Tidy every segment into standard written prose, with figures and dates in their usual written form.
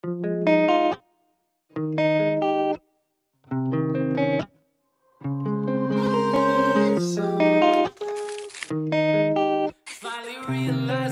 Finally realize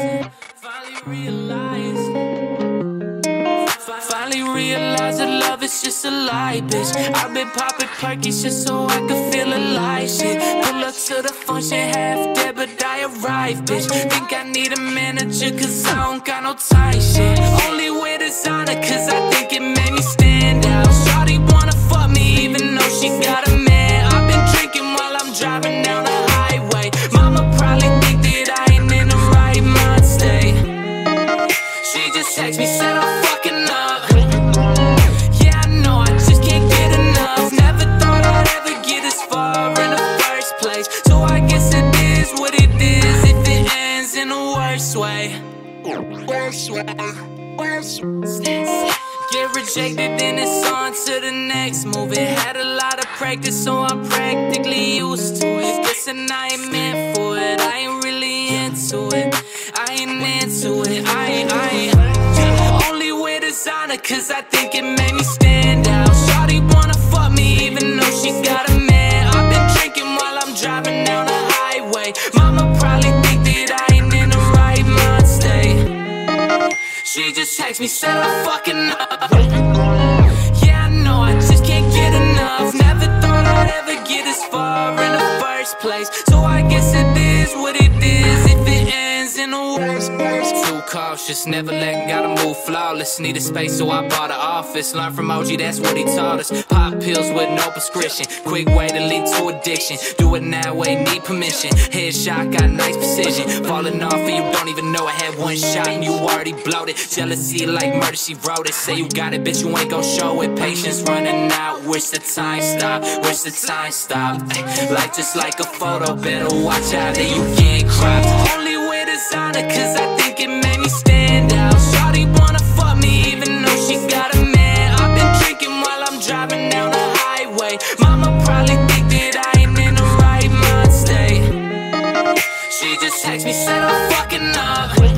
that love is just a lie, bitch. I've been popping perkies just so I could feel alive, shit. Pull up to the function, half dead, but I arrived, bitch. Think I need a manager, cause I don't got no tight, shit. Only wear designer, cause I think it made me stand out. Shawty wanna fuck me, even though she got a man. I've been drinking while I'm driving down the highway. Mama probably think that I ain't in the right mind state. She just text me, said I'm fucking up. Yeah, I know, I just can't get enough. Never thought I'd ever get this far in the first place, so I guess it is what it is if it ends in the worst way. Get rejected, then it's on to the next move. It had a lot of practice, so I'm practically used to it. Guessing I ain't meant for it, I ain't really into it. I ain't into it. Only wear designer cause I think it made me stand out. Shawty wanna fuck me even though she got a man. I've been drinking while I'm driving down the highway. Mama probably think that I ain't in the right mind state. She just texted me, said I'm fucking up. Yeah, I know, I just can't get enough. Never thought I'd ever get this far in the first place, so I guess it is what it is if it ends in the worst. Too cautious, never let, gotta move flawless. Need a space, so I bought an office. Learn from OG, that's what he taught us. Pop pills with no prescription, quick way to lead to addiction. Do it now, ain't need permission. Headshot, got nice precision. Falling off and you don't even know. I had one shot and you already bloated. Jealousy like murder, she wrote it. Say you got it, bitch, you ain't gon' show it. Patience running out, wish the time stopped. Wish the time stopped. Life just like a photo, better watch out that you get cropped. Only cause I think it made me stand out. Shawty wanna fuck me even though she got a man. I've been drinking while I'm driving down the highway. Mama probably think that I ain't in the right mind state. She just texted me, said I'm fucking up.